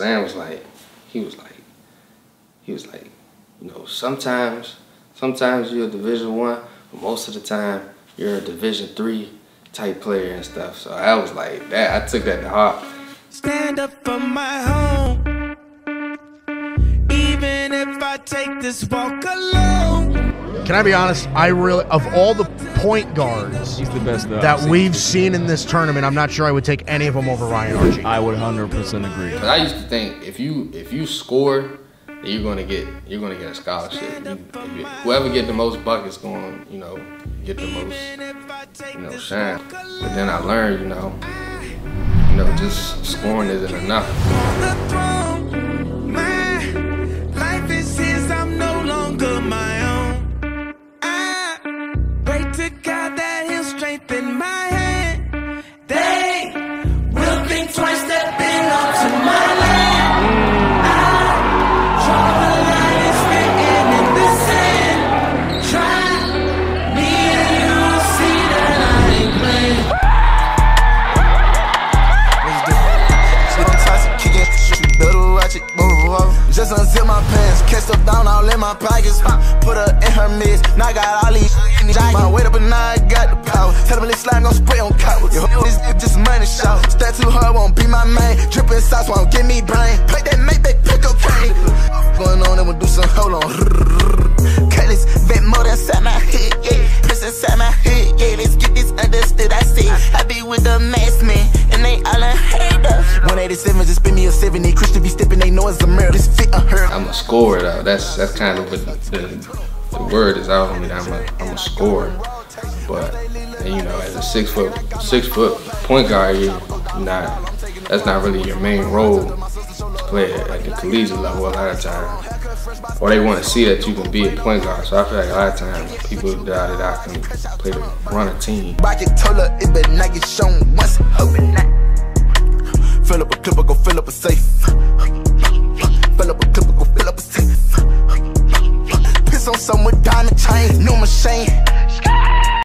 Sam was like, he was like, you know, sometimes you're a Division I, but most of the time you're a Division III type player and stuff. So I was like, that, I took that to heart. Stand up for my home, even if I take this walk alone. Can I be honest? I really, of all the point guards he's the best that we've seen in this tournament, I'm not sure I would take any of them over Ryan Archey. I would 100% agree. I used to think if you score, you're gonna get a scholarship. Whoever get the most buckets going, you know, get the most, you know, shine. But then I learned, you know, just scoring isn't enough. Just unzip my pants, catch stuff down all in my pockets. Put her in her midst, now I got all these jackets. My weight up and now I got the power. Tell them this slime gon' spray on cowboys. This nigga just money shout. Stat too hard, won't be my main. Drippin' sauce won't give me brain. Play that, make that pick up cane. Going on and we'll do some, hold on. Cut this bit more inside my head, yeah. This inside my head, yeah. Let's get this understood, I see. I be with the mask man, and they all in haters. 187 just spin me a 70. Christian be stepping, they know it's a mirror. This fit a her. I'm a scorer though. That's kind of what the word is out on me. I'm a scorer. But and, you know, as a six foot point guard, that's not really your main role to play at the collegiate level a lot of times. Or they want to see that you can be a point guard. So I feel like a lot of times people doubt that I can play to run a team.